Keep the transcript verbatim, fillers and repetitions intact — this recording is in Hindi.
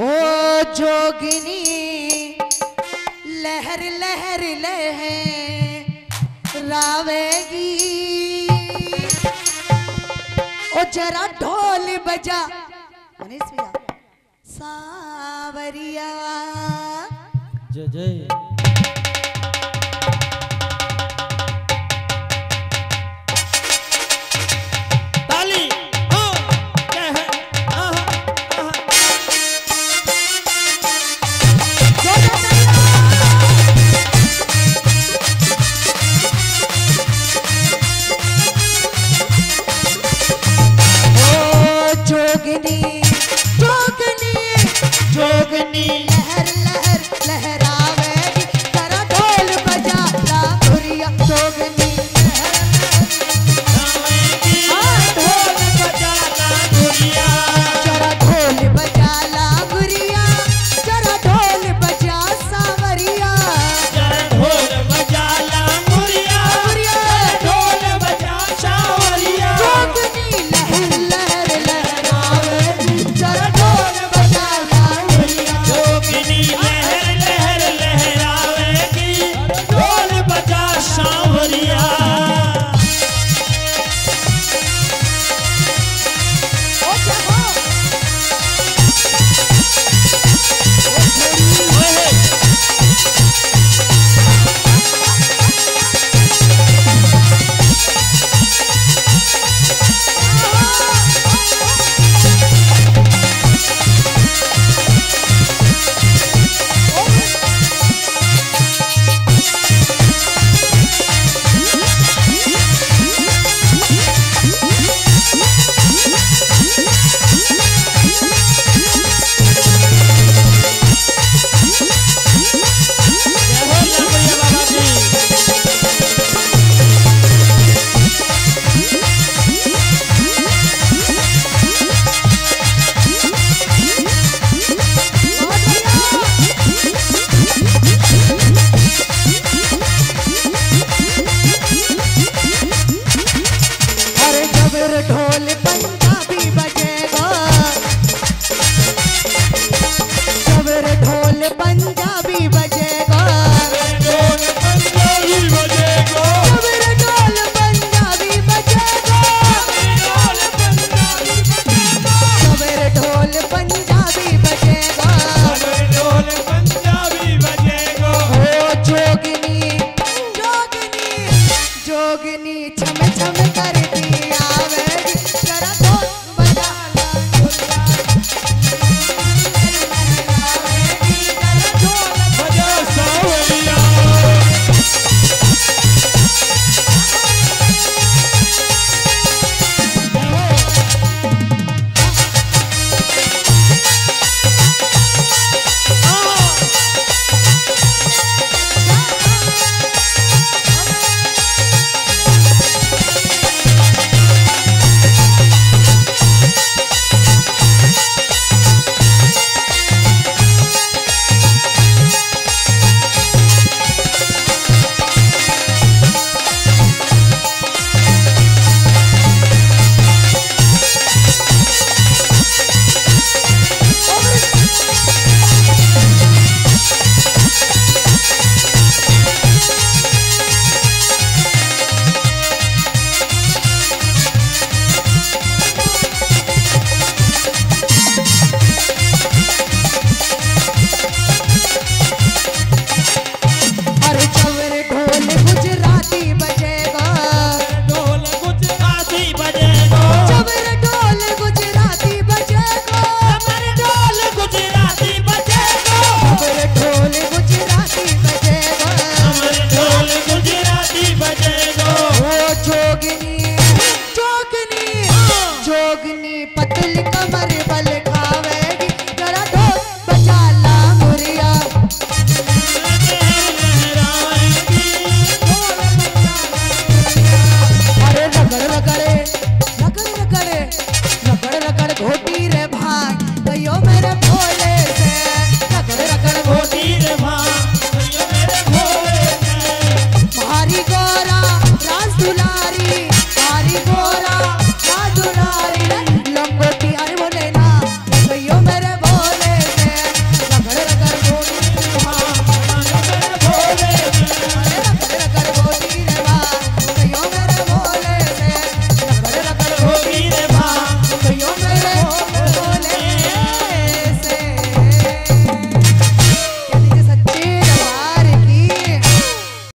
ओ जोगिनी लहर लहर लहरावेगी, ओ जरा ढोल बजा मनीष भैया सावरिया जय जय।